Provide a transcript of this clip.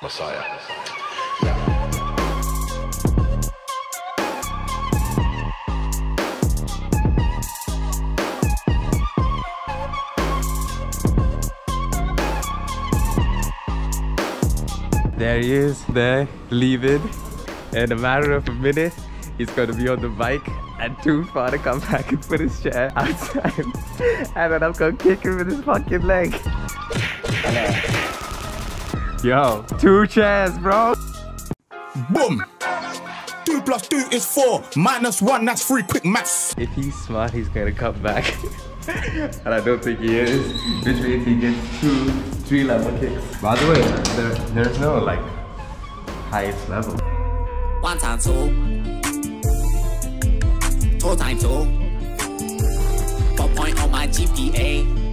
Messiah. There he is, there, leaving. In a matter of a minute, he's going to be on the bike and too far to come back and put his chair outside. And then I'm going to kick him with his fucking leg. Yo, 2 chairs, bro. Boom! 2 plus 2 is 4. -1, that's 3, quick maths. If he's smart, he's going to come back. And I don't think he is, which means he gets 2, 3 level kicks. By the way, there's no like highest level. 1 times 2, 2 times 2, 4 point on my GPA.